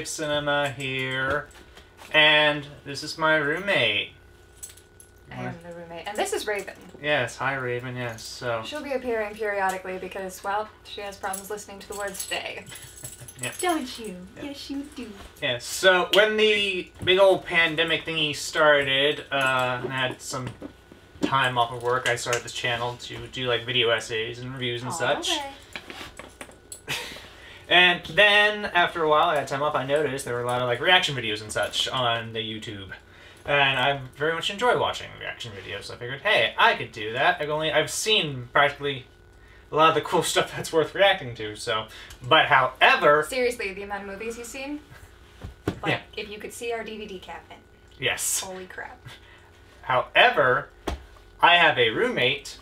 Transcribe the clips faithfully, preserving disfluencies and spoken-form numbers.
type cinema here. And this is my roommate. I am the roommate. And this is Raven. Yes, hi Raven, yes. So she'll be appearing periodically because, well, she has problems listening to the words today. Yeah. Don't you? Yeah. Yes, you do. Yes, so when the big old pandemic thingy started, uh, and I had some time off of work, I started this channel to do like video essays and reviews and oh, such. Okay. And then, after a while, I had time off, I noticed there were a lot of like reaction videos and such on the YouTube. And I very much enjoy watching reaction videos, so I figured, hey, I could do that. I've only, I've seen practically a lot of the cool stuff that's worth reacting to, so. But however... Seriously, the amount of movies you've seen? Like, yeah. If you could see our D V D cabinet. Yes. Holy crap. However, I have a roommate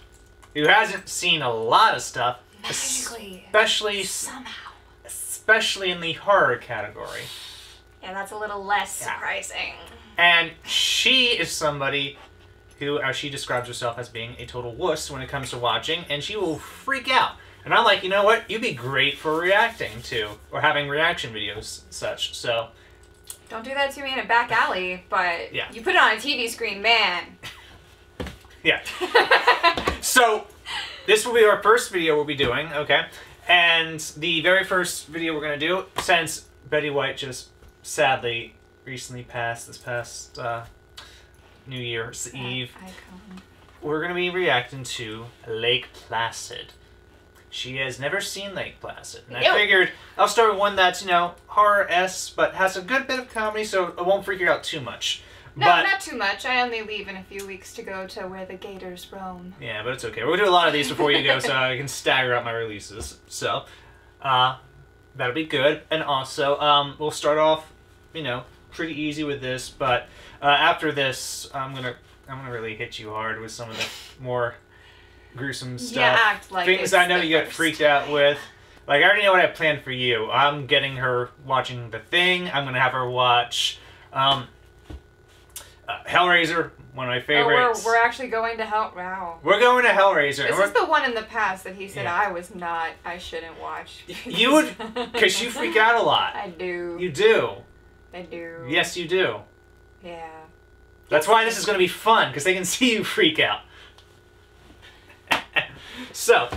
who hasn't seen a lot of stuff. Magically. Especially... Somehow. Especially in the horror category. Yeah, that's a little less yeah. surprising. And she is somebody who, as she describes herself, as being a total wuss when it comes to watching, and she will freak out. And I'm like, you know what? You'd be great for reacting to, or having reaction videos and such, so... Don't do that to me in a back alley, but yeah. you put it on a T V screen, man. Yeah. So, this will be our first video we'll be doing, okay? And the very first video we're going to do, since Betty White just sadly... recently passed, this past uh, New Year's that Eve, icon. We're going to be reacting to Lake Placid. She has never seen Lake Placid, and Ew. I figured I'll start with one that's, you know, horror-esque, but has a good bit of comedy, so it won't freak you out too much. No, but, not too much. I only leave in a few weeks to go to where the gators roam. Yeah, but it's okay. We'll do a lot of these before you go, so I can stagger out my releases. So, uh, that'll be good. And also, um, we'll start off, you know, pretty easy with this, but uh, after this, I'm gonna I'm gonna really hit you hard with some of the more gruesome stuff. Yeah, act like things I know you got freaked out with. Like I already know what I planned for you. I'm getting her watching The Thing. I'm gonna have her watch um, uh, Hellraiser, one of my favorites. Oh, we're, we're actually going to Hell. Wow. We're going to Hellraiser. This is the one in the past that he said yeah. I was not. I shouldn't watch. You would, because you freak out a lot. I do. You do. I do. Yes, you do. Yeah. That's why this is going to be fun, because they can see you freak out. So,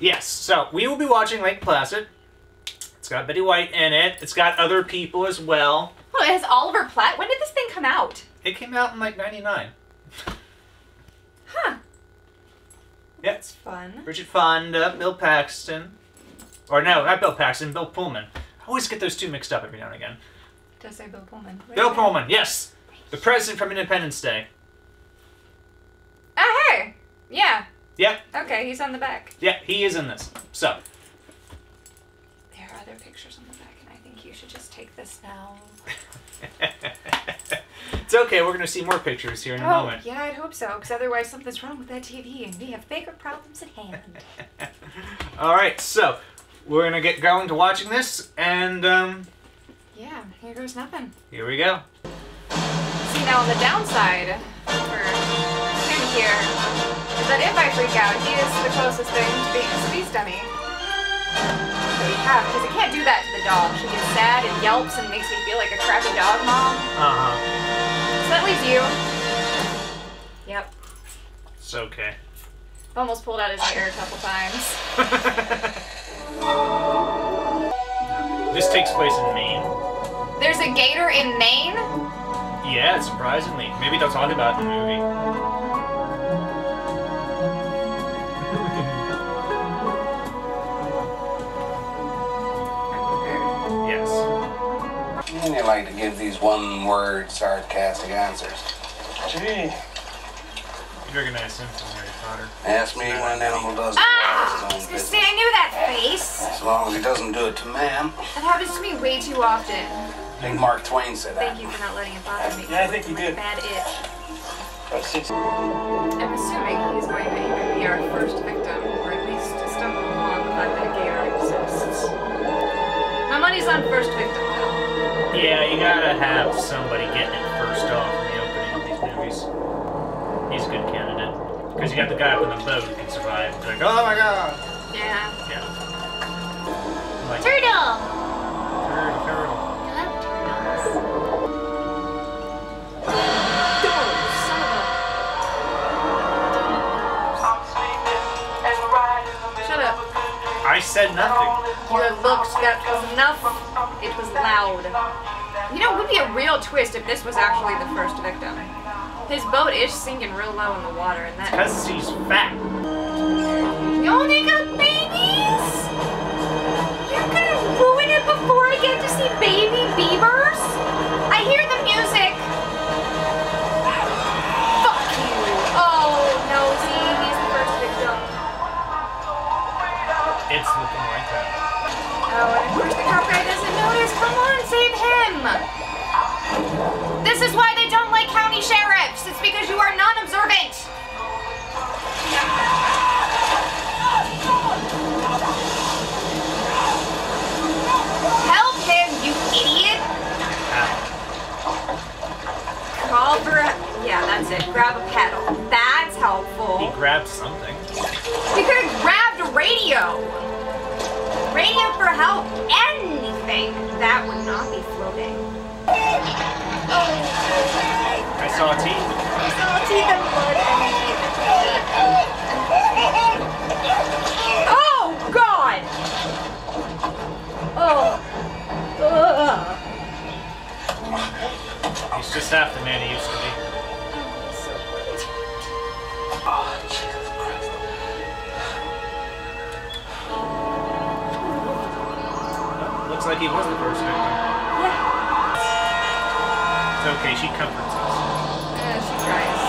yes. So, we will be watching Lake Placid. It's got Betty White in it. It's got other people as well. Oh, it has Oliver Platt. When did this thing come out? It came out in, like, ninety-nine. Huh. Yep. That's fun. Bridget Fonda, Bill Paxton. Or, no, not Bill Paxton, Bill Pullman. I always get those two mixed up every now and again. Did I say Bill Pullman? Where Bill Pullman, yes! The president from Independence Day. Oh, hey! Yeah. Yep. Okay, he's on the back. Yeah, he is in this. So. There are other pictures on the back, and I think you should just take this now. It's okay, we're going to see more pictures here in a oh, moment. Yeah, I'd hope so, because otherwise something's wrong with that T V, and we have bigger problems at hand. Alright, so, we're going to get going to watching this, and, um... yeah, here goes nothing. Here we go. See, now on the downside for him here is that if I freak out, he is the closest thing to being a space dummy that we have, because it can't do that to the dog. She gets sad and yelps and makes me feel like a crappy dog mom. Uh-huh. So that leaves you. Yep. It's okay. Almost pulled out his hair a couple times. This takes place in Maine. There's a gator in Maine? Yeah, surprisingly. Maybe they'll talk about it in the movie. Yes. They like to give these one-word sarcastic answers. Gee. You recognize him from Harry Potter. Ask me what an animal does. Ah! I was going to say, I knew that face. As long as he doesn't do it to man. That happens to me way too often. I think Mark Twain said that. Thank you for not letting it bother me. Yeah, I think you did. Bad itch. I'm assuming he's going to either be our first victim, or at least stumble along the fact that a gator exists. My money's on first victim, though. Yeah, you gotta have somebody getting it first off in the opening of these movies. He's a good candidate. Because you got the guy up in the boat who can survive. Like, oh my god! Yeah. Yeah. Like, turtle! Turtle, turtle. said nothing. Your looks, that was enough. It was loud. You know, it would be a real twist if this was actually the first victim. His boat is sinking real low in the water, and that's because she's fat. You only got babies? You're gonna ruin it before I get to see baby beavers? I hear the music. Fuck you. Oh, no, see, he's the first victim. It's looking like that. Oh, and of course the cop guy doesn't notice. Come on, save him. This is why they don't like county sheriffs. It's because you are non-observant. Help him, you idiot. Call for a... Yeah, that's it. Grab a paddle. That's helpful. He grabbed something. He could have grabbed a radio. Radio for help. Anything. That would not be floating. I saw a teeth. I saw a teeth and blood and... Oh, God! Oh. Ugh. He's just half the man he used to be. Oh, he's so good. Oh, Jesus Christ. Looks like he was the first victim. Okay, she comforts us. Yeah, she tries.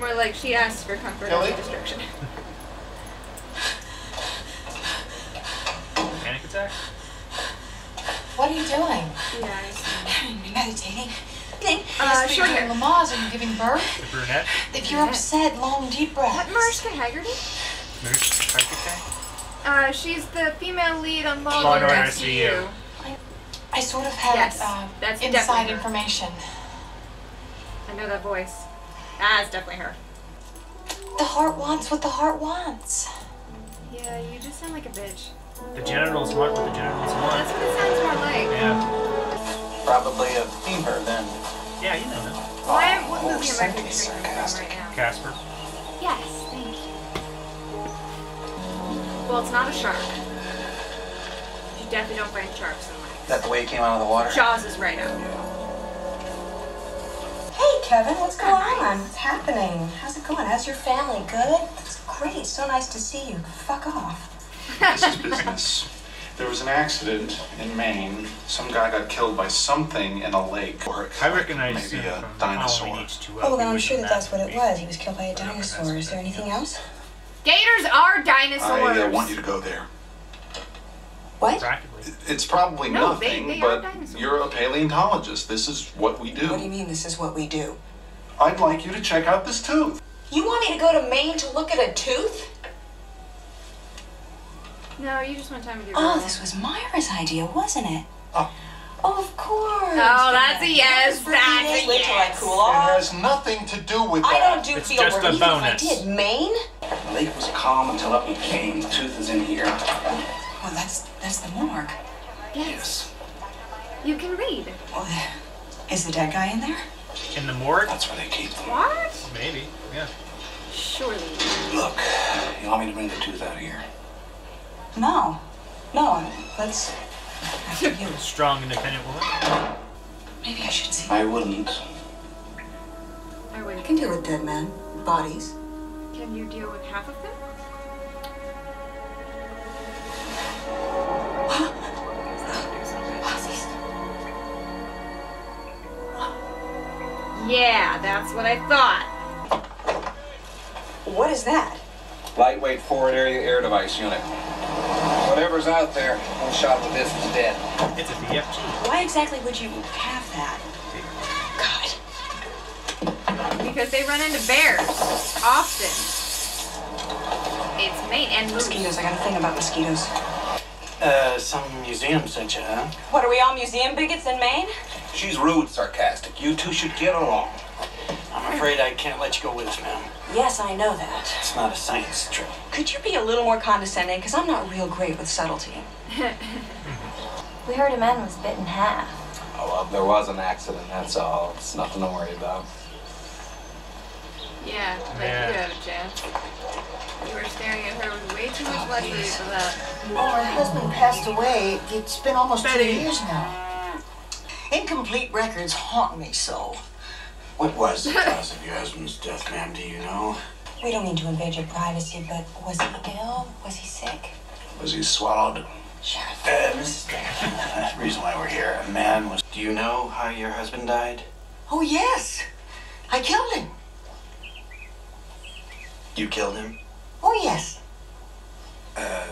More like she asks for comfort and no destruction. Panic attack? What are you doing? Yeah, I'm meditating. Uh, sure. You're doing Lamaze and you're giving birth. The brunette. If you're upset, long, deep breaths. Is that Mariska Hargitay? Mariska Hargitay? Uh, she's the female lead on Law and Order S V U. I sort of had yes, uh, that's inside information. I know that voice. That's definitely her. The heart wants what the heart wants. Yeah, you just sound like a bitch. The genitals want what the genitals want. That's what it sounds more like. Yeah. Probably a fever then. Yeah, you know that. Why? What movie am I picturing right now? Casper. Yes, thank you. Well, it's not a shark. You definitely don't find sharks in. Is that the way he came out of the water? Jaws is right now. Hey, Kevin, what's going on? What's happening? How's it going? How's your family? Good? That's great. So nice to see you. Fuck off. This is business. There was an accident in Maine. Some guy got killed by something in a lake. Or I recognize maybe a dinosaur. Oh, well, I'm sure that that's what it was. He was killed by a dinosaur. Is there anything else? Gators are dinosaurs. I uh, want you to go there. What? It's probably no, nothing, they, they but you're a paleontologist. This is what we do. What do you mean this is what we do? I'd like you to check out this tooth. You want me to go to Maine to look at a tooth? No, you just want time with your brother. Oh, this was Myra's idea, wasn't it? Oh. Oh, of course. Oh, that's a yes. That's a yes. It has nothing to do with that. I don't do field work. It's just a bonus. I did. Maine? The lake was calm until up you came. The tooth is in here. Well, that's, that's the morgue. Yes. You can read. Well, is the dead guy in there? In the morgue? That's where they keep them. What? Maybe, yeah. Surely. Look, you want me to bring the tooth out of here? No. No, let's... After you. Strong, independent woman. Maybe I should see. I wouldn't. I wouldn't. You can deal with dead men, bodies. Can you deal with half of them? Yeah, that's what I thought. What is that? Lightweight forward area air device unit. Whatever's out there, one shot with this is dead. It's a D F T. Why exactly would you have that? God. Because they run into bears often. It's Maine and mosquitoes. I got a thing about mosquitoes. Uh, some museum sent you, huh? What, are we all museum bigots in Maine? She's rude, sarcastic. You two should get along. I'm afraid I can't let you go with us, ma'am. Yes, I know that. It's not a science trip. Could you be a little more condescending? Because I'm not real great with subtlety. We heard a man was bit in half. Oh, well, there was an accident, that's all. It's nothing to worry about. Yeah, like yeah. You have a chance. We were staring at her with way too much luxury for that. Well, her husband passed away. It's been almost Betty. two years now. Incomplete records haunt me so. What was the cause of your husband's death, ma'am? Do you know? We don't mean to invade your privacy, but was he ill? Was he sick? Was he swallowed? Sheriff. Uh, Missus Griffin. That's the reason why we're here. A man was... Do you know how your husband died? Oh, yes. I killed him. You killed him? Oh, yes. Uh,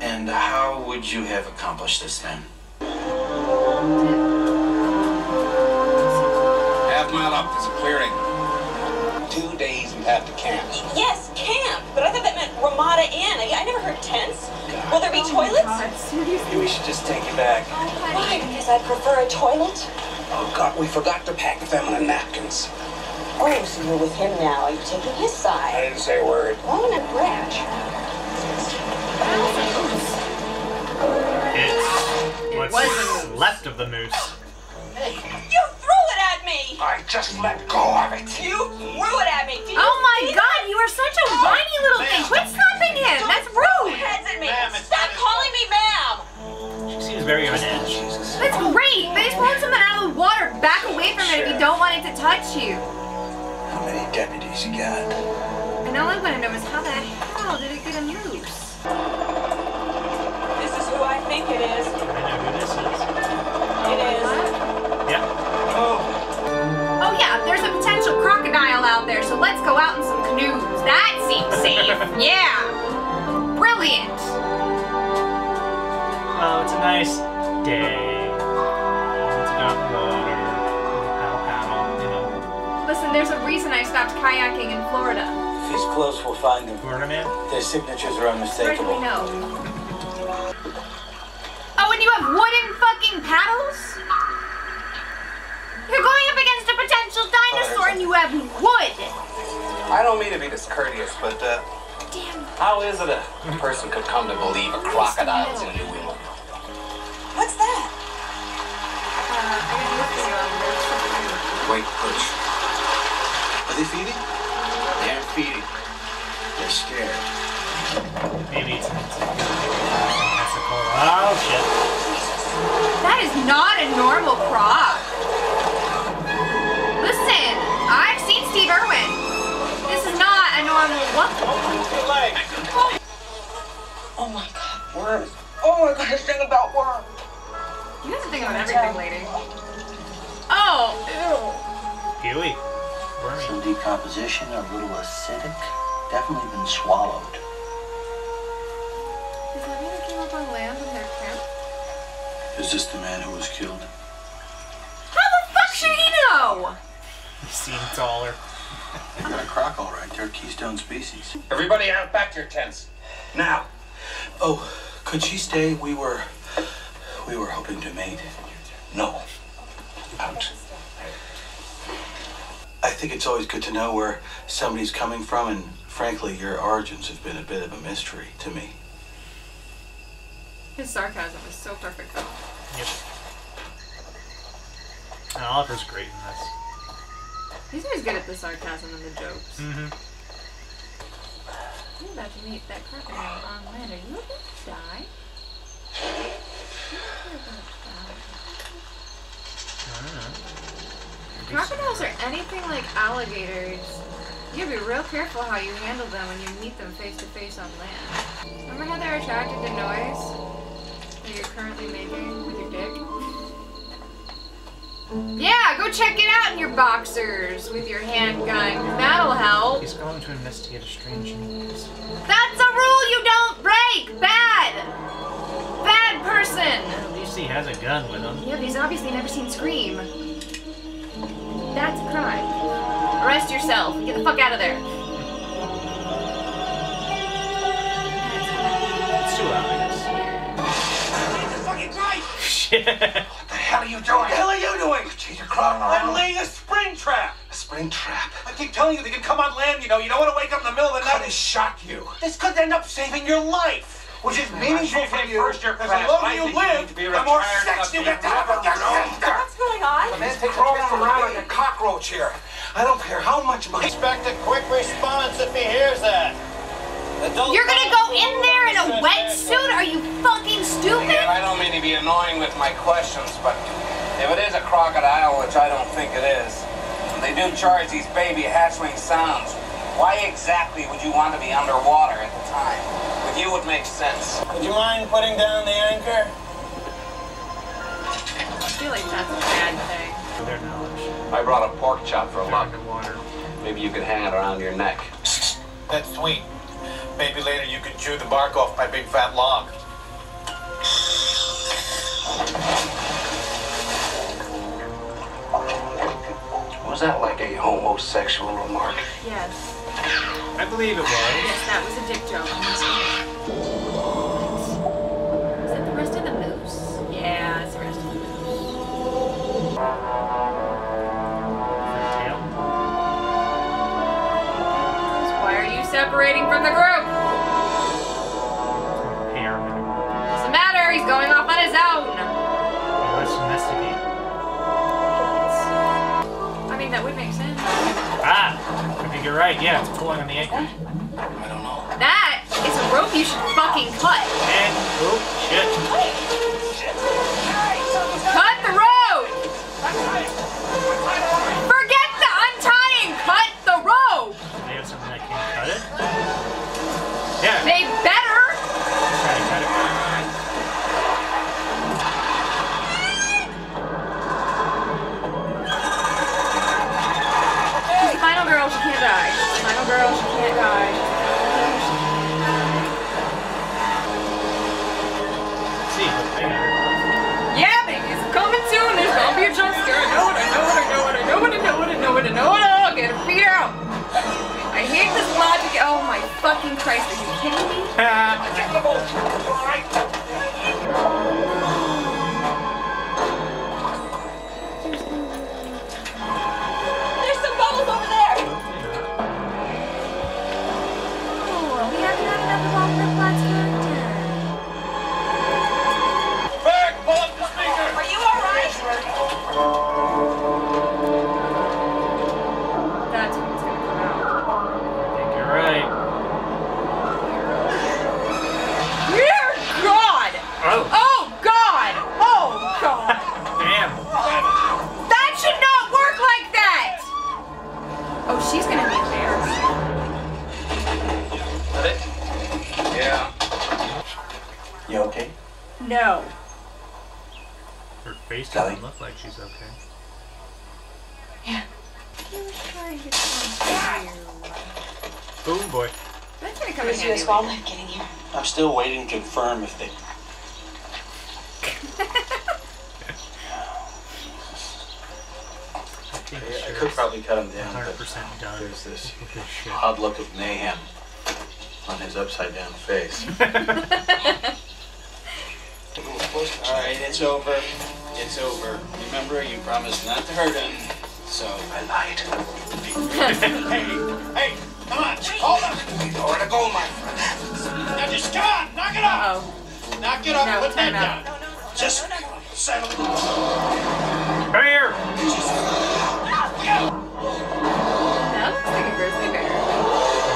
and how would you have accomplished this then? Half mile up, there's a clearing. Two days we have to camp. Yes, camp. But I thought that meant Ramada Inn. I, I never heard tents. God. Will there be oh toilets? Maybe we should just take you back. Oh, why? Because I prefer a toilet. Oh, God, we forgot to pack the feminine napkins. Oh, so you're with him now. Are you taking his side? I didn't say a word. Roman and Branch. It's what's what? left of the moose. You threw it at me! I just let go of it. You threw it at me. Did oh my God, that? You are such a whiny little thing. Quit slapping him. Don't That's rude. Heads at me. Stop calling me ma'am. She seems very on edge. That's great. They just pulled someone out of the water. Back away from it if you don't want it to touch you. How many deputies you got? And all I want to know is how the hell did it get a moose? This is who I think it is. I know who this is. It is. Yeah. Oh. Oh yeah, there's a potential crocodile out there, so let's go out in some canoes. That seems safe. Yeah. Brilliant. Oh, it's a nice day. It's not water. Listen, there's a reason I stopped kayaking in Florida. If he's close, we'll find him. Florida man? Their signatures are unmistakable. Where do we know? Oh, and you have wooden fucking paddles? You're going up against a potential dinosaur oh, and you have wood! I don't mean to be discourteous, but, uh... Damn. How is it a person could come to believe a crocodile's in New England? What's that? Uh, I gotta look at you on this. Wait, push. Are they feeding? They're feeding. They're scared. Maybe it's that's a cold. Oh shit. That is not a normal prop. Listen, I've seen Steve Irwin. This is not a normal what? Oh my God, worms. Oh my God, this thing about worms. You guys are thinking about everything, lady. Oh. Ew. Gooey. Some decomposition, a little acidic. Definitely been swallowed. Does that mean they came up on land in their camp? Is this the man who was killed? How the fuck should he know? He seemed taller. They got a croc all right. They're keystone species. Everybody out back to your tents. Now. Oh, could she stay? We were... We were hoping to mate. No. Out. I think it's always good to know where somebody's coming from, and frankly, your origins have been a bit of a mystery to me. His sarcasm is so perfect, though. Yep. And Oliver's great in this. He's always good at the sarcasm and the jokes. Mm-hmm. You're about to meet that crocodile on land. Are you about to die? You're about to die. I don't know. Crocodiles are anything like alligators. You gotta be real careful how you handle them when you meet them face to face on land. Remember how they're attracted to noise that you're currently making with your dick? Yeah, go check it out in your boxers with your handgun. That'll help. He's going to investigate a strange noise. That's a rule you don't break! Bad! Bad person! At least he has a gun with him. Yeah, but he's obviously never seen Scream. That's a crime. Arrest yourself. Get the fuck out of there. It's too obvious. Jesus fucking Christ! Shit. What the hell are you doing? What the hell are you doing? Jeez, you're crawling around. I'm laying a spring trap. A spring trap? I keep telling you they can come on land, you know. You don't want to wake up in the middle of the night. I could have shot you. This could end up saving your life. Which is meaningful for you, because the longer you live, the more sex you get to have with your sister. What's going on? The man takes rolling around like a cockroach here. I don't care how much money. Expect a quick response if he hears that. Adult You're gonna go in there in a wetsuit? Are you fucking stupid? I don't mean to be annoying with my questions, but if it is a crocodile, which I don't think it is, they do charge these baby hatchling sounds. Why exactly would you want to be underwater at the time? With you, it makes sense. Would you mind putting down the anchor? I feel like that's a bad thing. For their knowledge. I brought a pork chop for luck. Maybe you could hang it around your neck. That's sweet. Maybe later you could chew the bark off my big fat log. Was that like a homosexual remark? Yes. I believe it was. Yes, that was a dick joke. Is that the rest of the moose? Yeah, it's the rest of the moose. So why are you separating from the group? Doesn't matter, he's going off on his own. Let's investigate. That would make sense. Ah, I think you're right. Yeah, it's pulling on the anchor. I don't know. That is a rope you should fucking cut. And oh shit. Shit. Cut the rope. Forget the untying. Cut the rope. They have something that can cut it. Yeah. They better. Try to cut it. Girl, she can't die. Final girl, she can't die. See, yeah, baby, it's coming soon. There's gonna be a jump scare. I know it, I know it, I know it, I know it, I know it, I know it, I know it, I know it. Get her feet out. I hate this logic. Oh my fucking Christ, are you kidding me? Get the bolt. All right. No. Her face doesn't look like she's okay. Yeah. Boom boy. That's gonna come in handy while I'm getting here. I'm still waiting to confirm if they. I, I could probably cut him down. one hundred percent done. There's this odd look of mayhem on his upside down face. Alright, it's over. It's over. Remember, you promised not to hurt him, so I lied. Hey, hey, come on, hold up. We know where to go, my friend. Now just come on, knock it off. Uh-oh. Knock it off, no, put that down. No, no, no, just no, no, no. settle down. Come here. Just... That looks like a grizzly bear.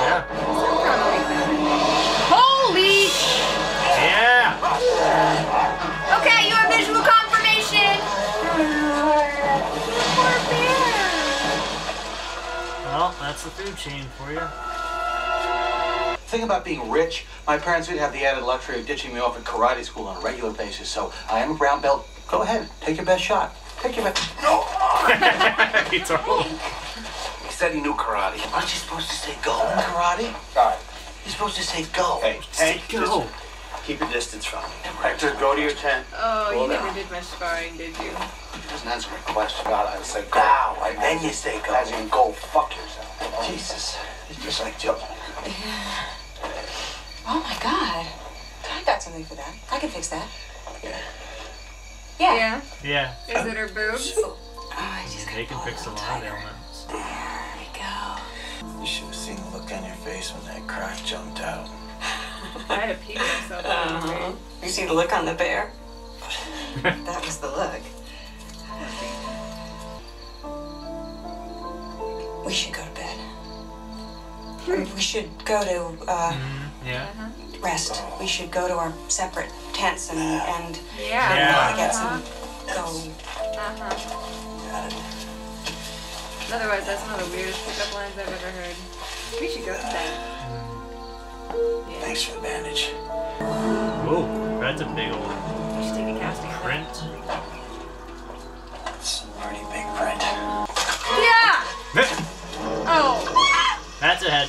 Yeah. Probably better. Holy shit. Yeah. Okay, you have visual confirmation. Poor bear. Well, that's the food chain for you. The thing about being rich, my parents did have the added luxury of ditching me off at karate school on a regular basis, so I am a brown belt. Go ahead, take your best shot. Take your best. No. He told him. He said he knew karate. Aren't you supposed to say go? Uh, karate? Sorry. You're supposed to say go. Hey, hey, go. Keep your distance from me. Hector, go to your tent. Oh, go you down. Never did my sparring, did you? You just answered my question. God, I say go. Bow, and then you say go. As in go fuck yourself. Oh, Jesus. It's just like joking. Yeah. Oh, my God. I got something for that. I can fix that. Yeah. Yeah. Yeah. yeah. Is it her boobs? Oh, I just got They can fix a lot tighter. of ailments. There we go. You should have seen the look on your face when that crack jumped out. I had to pee myself. Uh-huh. You see the look on the bear? That was the look. We should go to bed. We should go to uh, yeah. rest. We should go to our separate tents and, and yeah. Yeah. get some go. Uh-huh. Otherwise, that's one of the weirdest pickup lines I've ever heard. We should go to bed. Yeah. Thanks for the bandage. Whoa, that's a big old you should take a casting print. It's an already big print. Yeah! Oh. That's a head.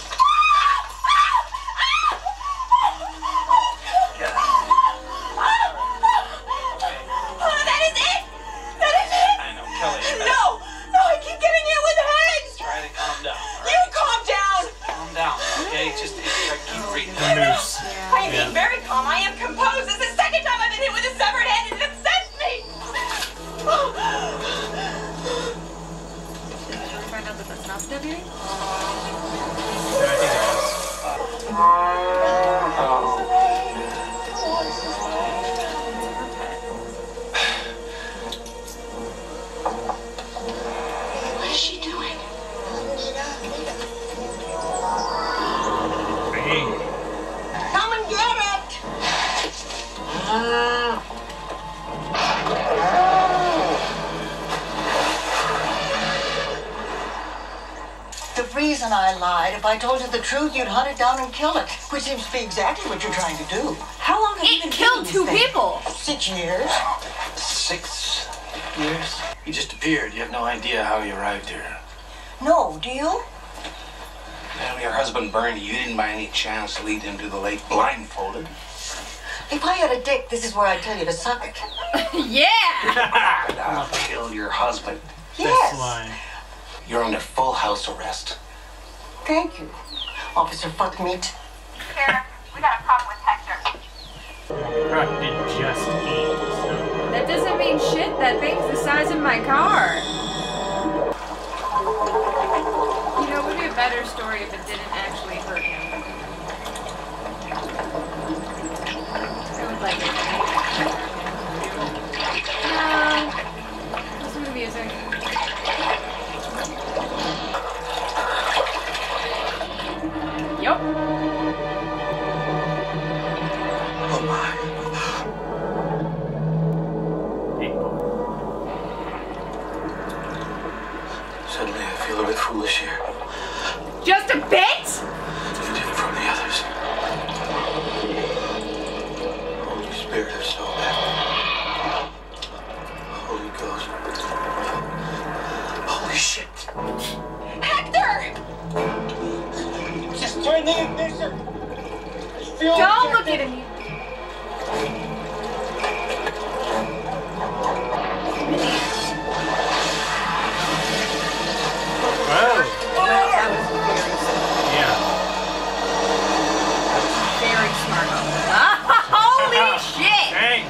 If I told you the truth, you'd hunt it down and kill it, which seems to be exactly what you're trying to do. How long have it you been killed two thing? people? Six years. Six years? You just appeared. You have no idea how you arrived here. No, do you? Well, your husband burned you. You didn't by any chance lead him to the lake blindfolded. If I had a dick, this is where I'd tell you to suck it. Yeah! I'll kill your husband. Yes. Line. You're under full house arrest. Thank you, Officer Fuckmeat. Sarah, we got a problem with Hector. Just that doesn't mean shit. That thing's the size of my car. You know, it would be a better story if it didn't actually hurt him. I would like it to be. Uh, this movie is okay. Yup. Oh my. Hey. Suddenly I feel a bit foolish here. Just a bit? Different from the others. Holy Spirit of soul. Holy Ghost. Holy shit. Hector! Turn the ignition. Don't look at him. Wow. Oh, yeah. Very smart. Oh, holy shit. Dang.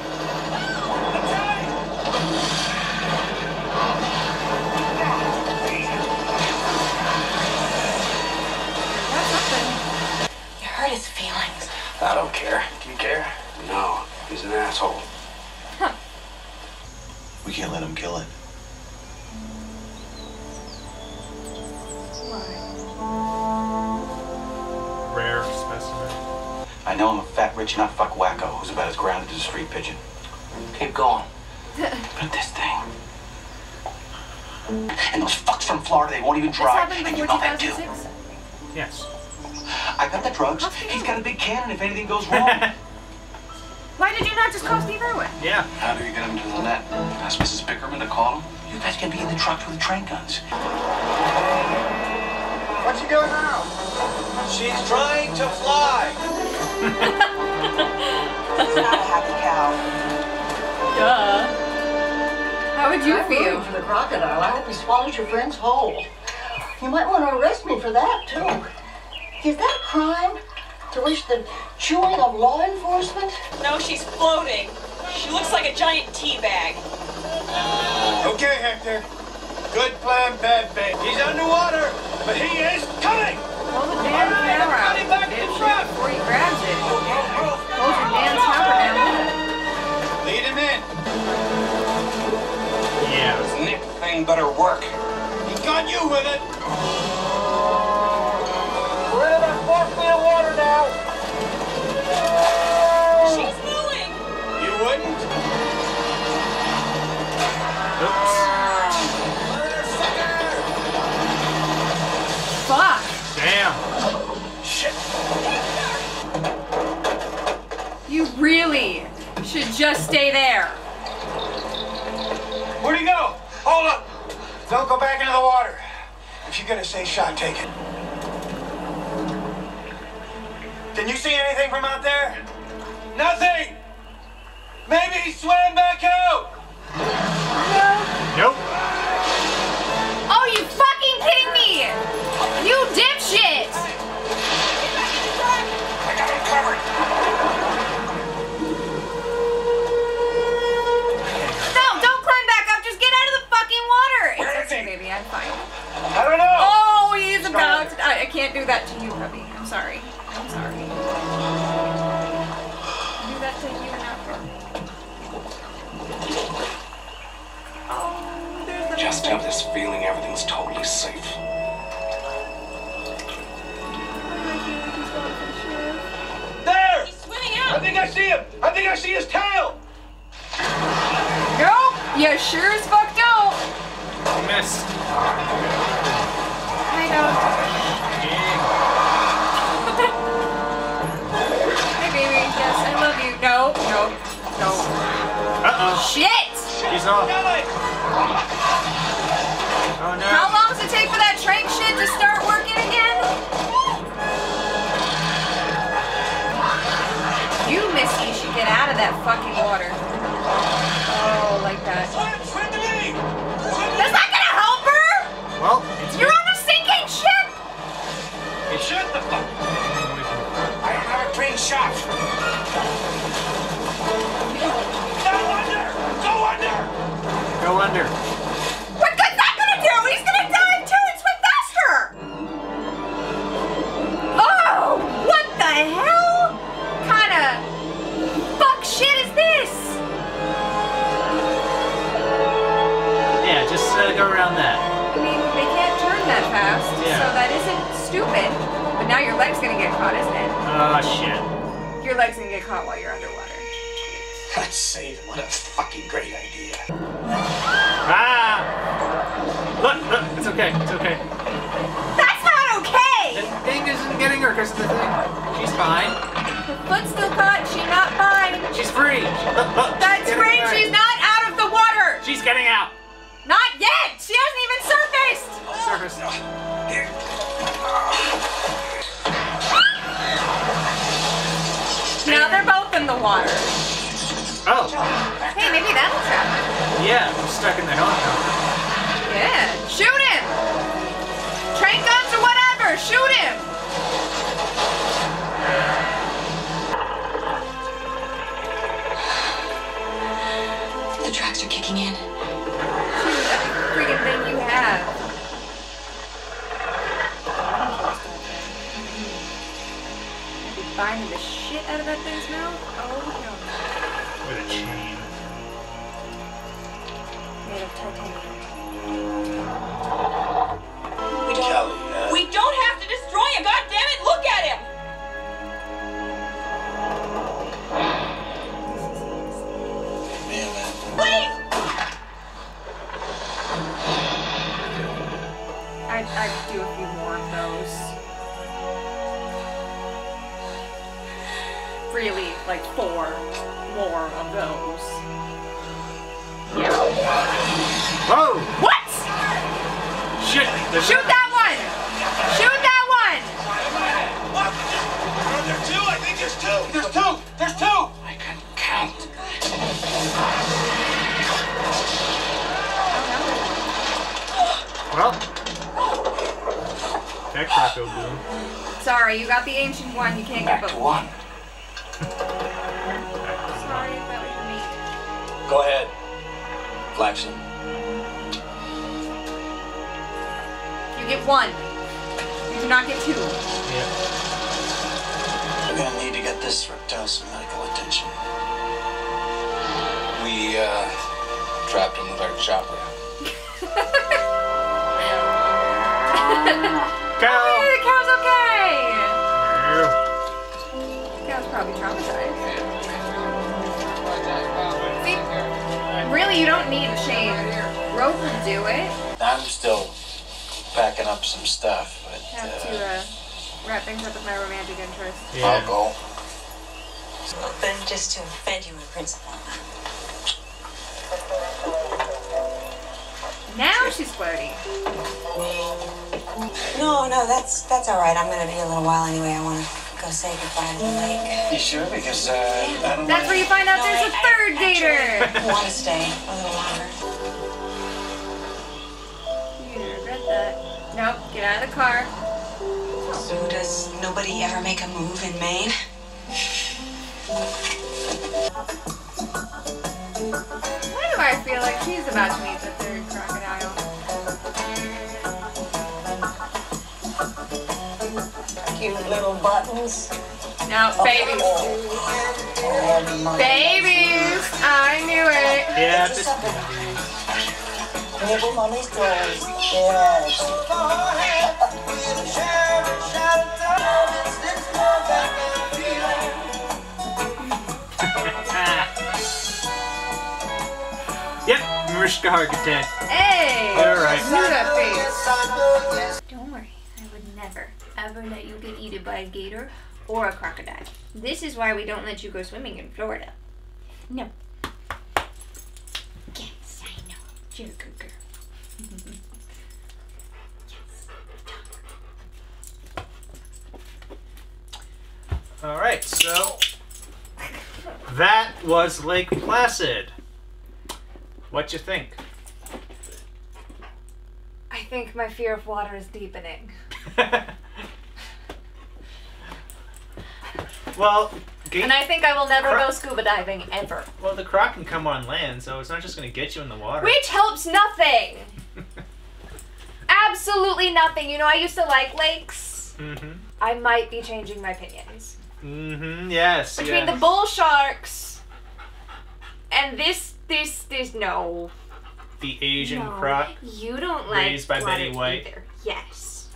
His feelings. I don't care. Do you care? No. He's an asshole. Huh. We can't let him kill it. Why? Rare specimen. I know I'm a fat, rich, not fuck wacko who's about as grounded as a street pigeon. Keep going. But this thing. And those fucks from Florida, they won't even drive. This happened before two thousand six? Yes. I got the drugs. He's got a big cannon if anything goes wrong. Why did you not just call Steve Irwin? Yeah. How do you get him to the net? Ask Missus Bickerman to call him? You guys can be in the truck with the train guns. What you doing now? She's trying to fly. It's not a happy cow. Duh. How would you I'm feel? For the crocodile. I hope he swallows your friends whole. You might want to arrest me for that, too. Is that a crime? To wish the chewing of law enforcement? No, she's floating. She looks like a giant tea bag. Okay, Hector. Good plan, bad bait. He's underwater, but he is coming! Hold the damn camera out, bitch, before he grabs it. Hold your damn camera down. Lead him in. Yeah, this Nick thing better work. He got you with it. Get out! Shit. You really should just stay there. Where'd he go? Hold up. Don't go back into the water. If you're gonna say shot, take it. Can you see anything from out there? Nothing! Maybe he swam back out! No. Nope. Oh, you fucking kidding me! You dipshit! I got him covered! No, don't climb back up! Just get out of the fucking water! It's okay, baby, I'm fine. I don't know! Oh, he's about to die. I can't do that to you, hubby. I'm sorry. I'm sorry. I do that to you and Alfred. Oh, there's the Just have this feeling everything's totally safe. There! He's swimming out! I think I see him! I think I see his tail! Nope! You sure as fuck don't! You missed. I know. No, no, no. Uh-oh. Shit! He's off. Oh, no. How long does it take for that train shit to start working again? You, Missy, should get out of that fucking water. Oh, like that. That's not gonna help her! Well, it's You're good. on a sinking ship! It should the fuck. I don't have a train shot. Go under. What good's that gonna do? He's gonna dive too and swim faster! Oh, what the hell? Kinda fuck shit is this? Yeah, just uh, go around that. I mean, they can't turn that fast, yeah. So that isn't stupid. But now your leg's gonna get caught, isn't it? Oh, shit. Your leg's gonna get caught while you're underwater. Let's save him. What a fucking great idea. Ah! Look, look, it's okay, it's okay. That's not okay! The thing isn't getting her because of the thing. She's fine. Her foot's still caught, she's not fine. She's free. Look, look, That's she's free, right. She's not out of the water! She's getting out. Not yet! She hasn't even surfaced! Surfaced. Here. Now they're both in the water. Oh. Hey, maybe that'll trap him. Yeah, I'm stuck in the helicopter. Yeah. Shoot him! Train guns or whatever, shoot him! The tracks are kicking in. Shoot, that's the freaking thing you have. I'd be binding the shit out of that thing's mouth. Oh, no. With a chain. Made of titanium. We don't, we don't have to destroy him, God damn it! Look at him! Please! I'd, I'd do a few more of those. Really, like four. More of those. Whoa! What? Shit! Shoot there. that one! Shoot that one! What? Are there two? I think there's two! There's two! There's two! I can count. Well. That crap will do. Sorry, you got the ancient one. You can't Back get both. To one. Go ahead, Blackson. You get one. You do not get two. Yeah. We're gonna need to get this reptile some medical attention. We uh, trapped him with our chopper. Cow. Hey, the cow's okay. Yeah. The cow's probably traumatized. Yeah. Really, you don't need a chain. Rope will do it. I'm still packing up some stuff. But, Have to uh, uh, wrap things up with my romantic interest. Yeah. I'll go. Open just to offend you in principle. Now she's flirty. No, no, that's that's all right. I'm gonna be a little while anyway. I wanna go say goodbye to the lake. You sure? Because uh, I don't. That's wanna... where you find out no, there's I, a third I, dater. I want to stay a little longer. You're gonna regret that. Nope. Get out of the car. So does nobody ever make a move in Maine? Why do I feel like she's about to meet the third crocodile? Cute little buttons. Now, babies. Oh. Babies! I knew it. Yeah. Just... Nibble on these toys. Yes. Yep, Mariska Hargitay. Hey! Alright. Don't worry, I would never, ever let you get eaten by a gator or a crocodile. This is why we don't let you go swimming in Florida. No. Yes, I know. You're a good girl. Yes. Alright, so that was Lake Placid. What you think? I think my fear of water is deepening. Well, and I think I will never go scuba diving ever. Well, the croc can come on land, so it's not just going to get you in the water. Which helps nothing. Absolutely nothing. You know, I used to like lakes. Mm-hmm. I might be changing my opinions. Mm-hmm. Yes. Between yes. the bull sharks and this. This, this, no. The Asian no, croc. You don't like. Raised by Betty White. Either. Yes.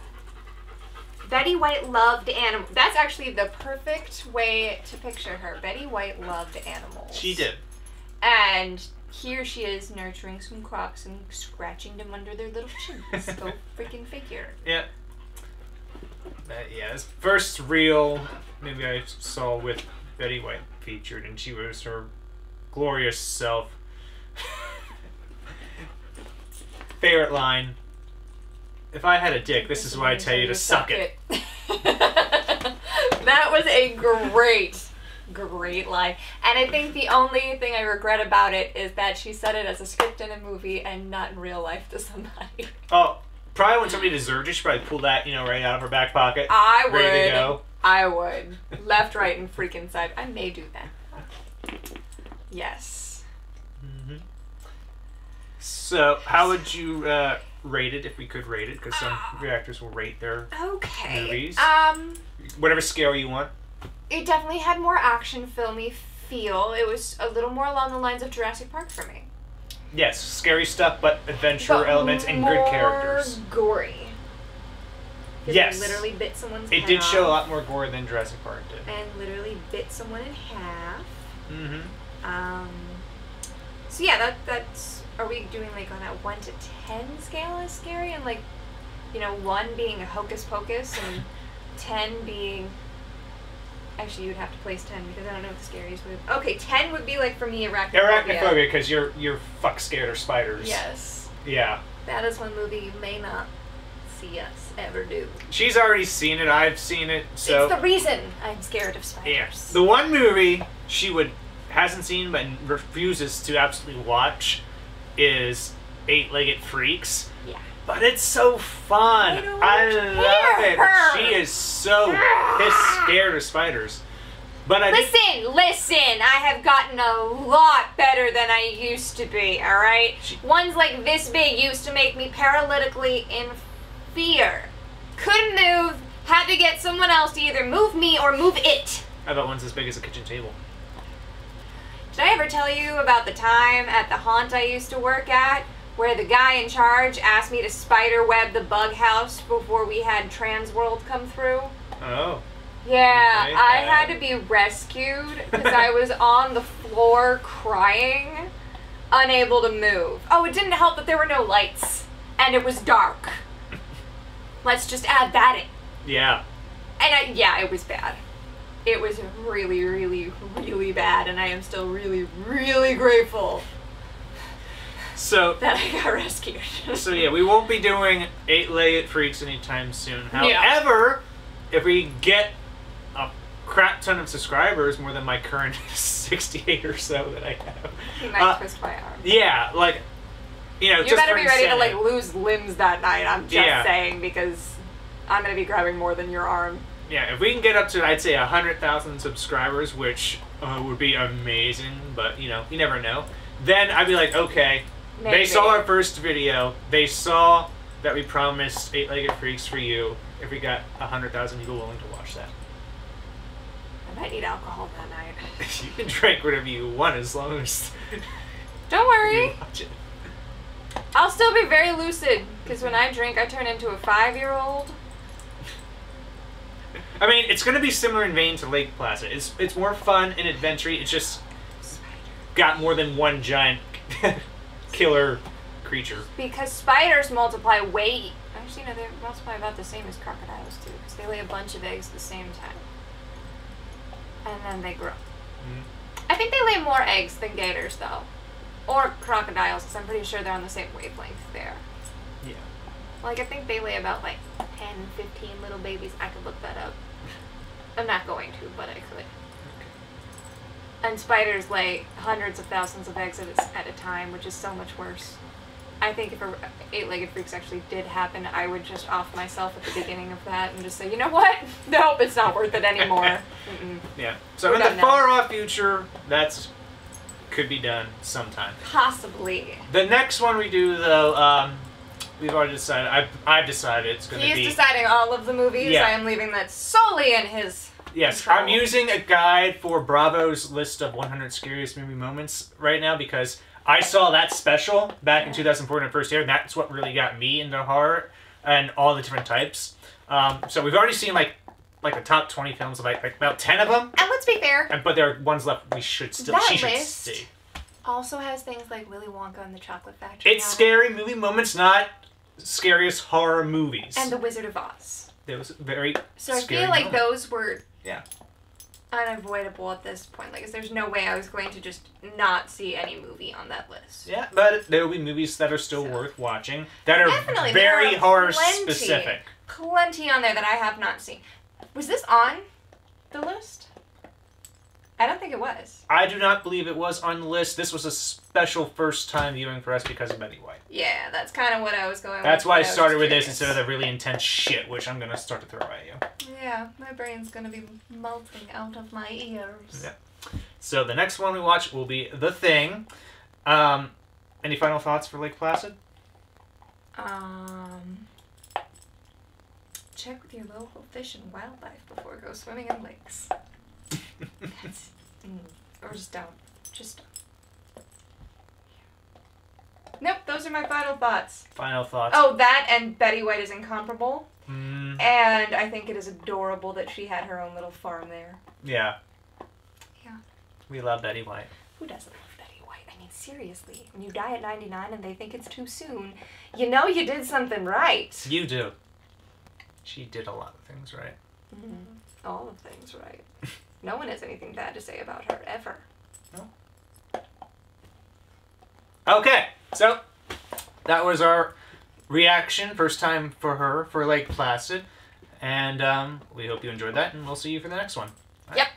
Betty White loved animals. That's actually the perfect way to picture her. Betty White loved animals. She did. And here she is nurturing some crocs and scratching them under their little chins. Go freaking figure. Yeah. Uh, yeah, this first real movie I saw with Betty White featured, and she was her glorious self. Favorite line. If I had a dick, this is why I tell you to suck it. it. That was a great, great line. And I think the only thing I regret about it is that she said it as a script in a movie and not in real life to somebody. Oh, probably when somebody deserved it, she probably pulled that, you know, right out of her back pocket. I would. Ready to go. I would. Left, right, and freaking side. I may do that. Yes. Mm-hmm. So, how would you uh, rate it if we could rate it? Because some oh. reactors will rate their okay. movies. Um, Whatever scale you want. It definitely had more action filmy feel. It was a little more along the lines of Jurassic Park for me. Yes, scary stuff, but adventure but elements and good characters. Gory. Yes. It literally bit someone's. It head did off. Show a lot more gore than Jurassic Park did. And literally bit someone in half. Mm-hmm. Um, so yeah, that that's, are we doing like on a one to ten scale is scary? And like, you know, one being a hocus pocus and ten being, actually you'd have to place ten because I don't know if the scariest would, okay, ten would be like for me Arachnophobia. Arachnophobia, because you're, you're fuck scared of spiders. Yes. Yeah. That is one movie you may not see us ever do. She's already seen it, I've seen it, so. It's the reason I'm scared of spiders. Yes. The one movie she would... hasn't seen but refuses to absolutely watch is Eight Legged Freaks. Yeah. But it's so fun. I, don't I love it. Her. She is so ah. scared of spiders. But I listen, listen. I have gotten a lot better than I used to be. All right. She Ones like this big used to make me paralytically in fear. Couldn't move. Had to get someone else to either move me or move it. How about ones as big as a kitchen table? Did I ever tell you about the time at the haunt I used to work at where the guy in charge asked me to spiderweb the bug house before we had Trans World come through? Oh. Yeah, okay. I had to be rescued because I was on the floor crying, unable to move. Oh, it didn't help that there were no lights and it was dark. Let's just add that in. Yeah. And I, yeah, it was bad. It was really, really, really bad, and I am still really, really grateful so that I got rescued. So yeah, we won't be doing Eight Legged Freaks anytime soon. However, yeah. if we get a crap ton of subscribers, more than my current sixty-eight or so that I have, you might uh, twist my arm. Yeah, like, you know, you just better be ready to like lose limbs that night. I'm just yeah. saying, because I'm gonna be grabbing more than your arm. Yeah, if we can get up to, I'd say, one hundred thousand subscribers, which uh, would be amazing, but, you know, you never know. Then I'd be like, okay, Maybe. they saw our first video, they saw that we promised Eight Legged Freaks for you, if we got one hundred thousand people willing to watch that. I might need alcohol that night. You can drink whatever you want, as long as... Don't worry. You watch it. I'll still be very lucid, because when I drink, I turn into a five-year-old. I mean, it's going to be similar in vein to Lake Placid. It's it's more fun and adventure-y. It's just got more than one giant killer creature. Because spiders multiply way... Actually, no, they multiply about the same as crocodiles, too. Because they lay a bunch of eggs at the same time. And then they grow. Mm-hmm. I think they lay more eggs than gators, though. Or crocodiles, because I'm pretty sure they're on the same wavelength there. Yeah. Like, I think they lay about, like, ten, fifteen little babies. I could look that up. I'm not going to, but I could. Okay. And spiders lay hundreds of thousands of eggs at a time, which is so much worse. I think if Eight-Legged Freaks actually did happen, I would just off myself at the beginning of that and just say, you know what? Nope, it's not worth it anymore. Mm-mm. Yeah. So We're in the far-off future, that's could be done sometime. Possibly. The next one we do, though... Um, We've already decided. I've, I've decided it's going to be... He's deciding all of the movies. Yeah. I am leaving that solely in his Yes, control. I'm using a guide for Bravo's list of one hundred Scariest Movie Moments right now because I saw that special back yeah. in two thousand four in the first year. That's what really got me into horror and all the different types. Um, so we've already seen, like, like the top twenty films, like, like about ten of them. And let's be fair. And, but there are ones left we should still... That she list should see. Also has things like Willy Wonka and the Chocolate Factory. It's Scary Movie Moments, not... Scariest horror movies. And The Wizard of Oz. That was very So I feel like moment. those were yeah. unavoidable at this point. Like, there's no way I was going to just not see any movie on that list. Yeah, but there will be movies that are still so. worth watching that are Definitely, very are horror plenty, specific. Plenty on there that I have not seen. Was this on the list? I don't think it was. I do not believe it was on the list. This was a special first time viewing for us because of Betty White. Yeah, that's kind of what I was going with. That's why I started with this instead of the really intense shit, which I'm going to start to throw at you. Yeah, my brain's going to be melting out of my ears. Yeah. So the next one we watch will be The Thing. Um, any final thoughts for Lake Placid? Um, check with your local fish and wildlife before you go swimming in lakes. That's, mm, or just don't. Just don't. Nope, those are my final thoughts. Final thoughts. Oh, that and Betty White is incomparable. Mm. And I think it is adorable that she had her own little farm there. Yeah. Yeah. We love Betty White. Who doesn't love Betty White? I mean, seriously. When you die at ninety-nine and they think it's too soon, you know you did something right. You do. She did a lot of things right. Mm-hmm. All of things right. No one has anything bad to say about her, ever. No. Okay, so that was our reaction, first time for her, for Lake Placid. And um, we hope you enjoyed that, and we'll see you for the next one. All yep. Right.